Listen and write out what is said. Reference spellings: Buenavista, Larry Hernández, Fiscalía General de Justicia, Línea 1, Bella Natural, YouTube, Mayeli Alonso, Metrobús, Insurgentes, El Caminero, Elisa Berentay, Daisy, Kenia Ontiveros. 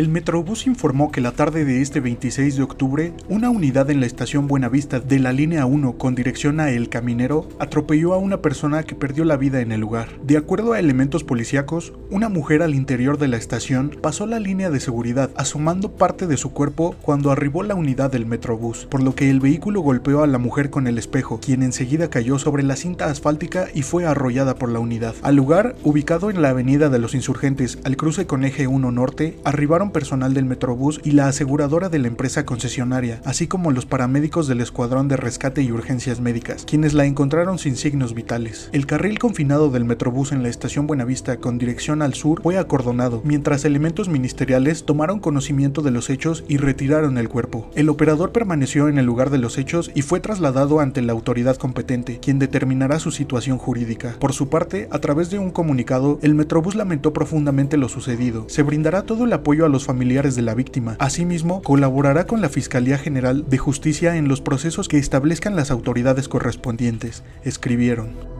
El Metrobús informó que la tarde de este 26 de octubre, una unidad en la estación Buenavista de la Línea 1 con dirección a El Caminero atropelló a una persona que perdió la vida en el lugar. De acuerdo a elementos policíacos, una mujer al interior de la estación pasó la línea de seguridad asomando parte de su cuerpo cuando arribó la unidad del Metrobús, por lo que el vehículo golpeó a la mujer con el espejo, quien enseguida cayó sobre la cinta asfáltica y fue arrollada por la unidad. Al lugar, ubicado en la avenida de los Insurgentes al cruce con eje 1 norte, arribaron personal del Metrobús y la aseguradora de la empresa concesionaria, así como los paramédicos del Escuadrón de Rescate y Urgencias Médicas, quienes la encontraron sin signos vitales. El carril confinado del Metrobús en la estación Buenavista con dirección al sur fue acordonado, mientras elementos ministeriales tomaron conocimiento de los hechos y retiraron el cuerpo. El operador permaneció en el lugar de los hechos y fue trasladado ante la autoridad competente, quien determinará su situación jurídica. Por su parte, a través de un comunicado, el Metrobús lamentó profundamente lo sucedido. Se brindará todo el apoyo a los familiares de la víctima. Asimismo, colaborará con la Fiscalía General de Justicia en los procesos que establezcan las autoridades correspondientes, escribieron.